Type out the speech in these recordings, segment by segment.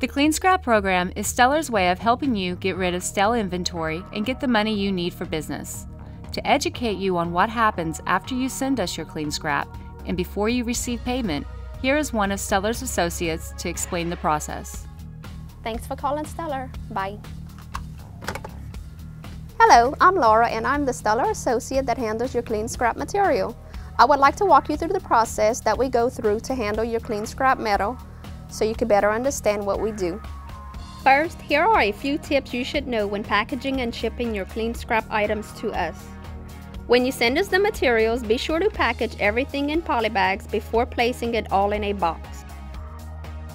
The Clean Scrap program is Stuller's way of helping you get rid of stale inventory and get the money you need for business. To educate you on what happens after you send us your clean scrap and before you receive payment, here is one of Stuller's associates to explain the process. Thanks for calling Stuller. Bye. Hello, I'm Laura and I'm the Stuller associate that handles your clean scrap material. I would like to walk you through the process that we go through to handle your clean scrap metal so you can better understand what we do. First, here are a few tips you should know when packaging and shipping your clean scrap items to us. When you send us the materials, be sure to package everything in polybags before placing it all in a box.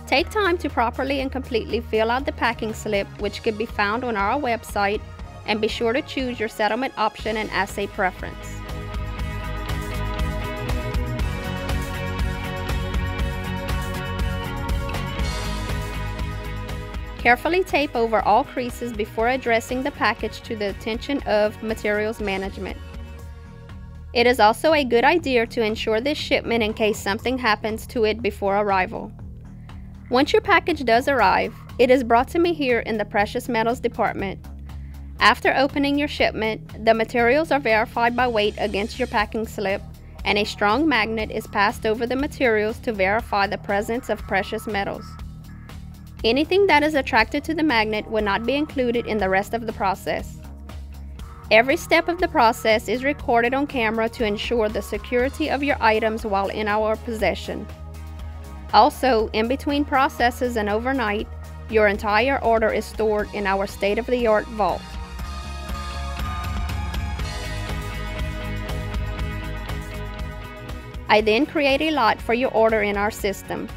Take time to properly and completely fill out the packing slip, which can be found on our website, and be sure to choose your settlement option and assay preference. Carefully tape over all creases before addressing the package to the attention of materials management. It is also a good idea to ensure this shipment in case something happens to it before arrival. Once your package does arrive, it is brought to me here in the Precious Metals Department. After opening your shipment, the materials are verified by weight against your packing slip, and a strong magnet is passed over the materials to verify the presence of precious metals. Anything that is attracted to the magnet will not be included in the rest of the process. Every step of the process is recorded on camera to ensure the security of your items while in our possession. Also, in between processes and overnight, your entire order is stored in our state-of-the-art vault. I then create a lot for your order in our system.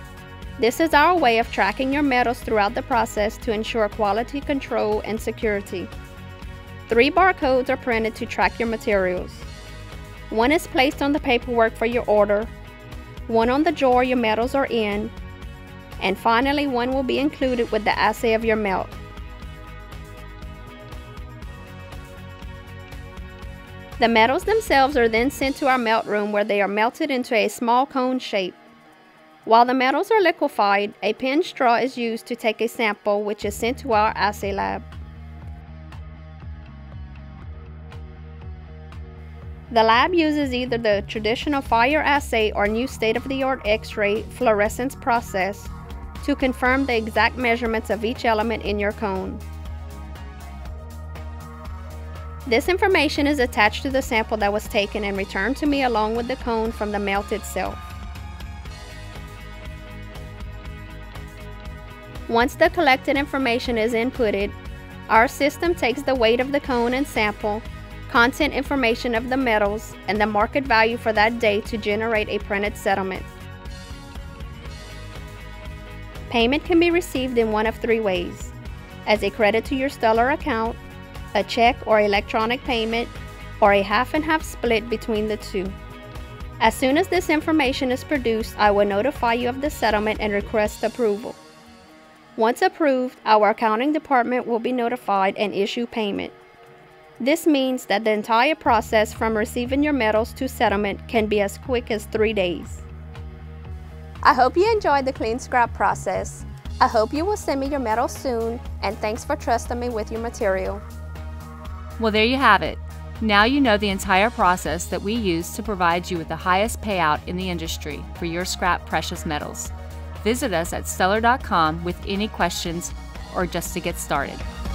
This is our way of tracking your metals throughout the process to ensure quality control and security. 3 barcodes are printed to track your materials. One is placed on the paperwork for your order, one on the drawer your metals are in, and finally one will be included with the assay of your melt. The metals themselves are then sent to our melt room where they are melted into a small cone shape. While the metals are liquefied, a pen straw is used to take a sample which is sent to our assay lab. The lab uses either the traditional fire assay or new state-of-the-art x-ray fluorescence process to confirm the exact measurements of each element in your cone. This information is attached to the sample that was taken and returned to me along with the cone from the melt itself. Once the collected information is inputted, our system takes the weight of the cone and sample, content information of the metals, and the market value for that day to generate a printed settlement. Payment can be received in one of 3 ways: as a credit to your Stuller account, a check or electronic payment, or a half-and-half split between the 2. As soon as this information is produced, I will notify you of the settlement and request approval. Once approved, our accounting department will be notified and issue payment. This means that the entire process from receiving your metals to settlement can be as quick as 3 days. I hope you enjoyed the clean scrap process. I hope you will send me your metals soon, and thanks for trusting me with your material. Well, there you have it. Now you know the entire process that we use to provide you with the highest payout in the industry for your scrap precious metals. Visit us at Stuller.com with any questions or just to get started.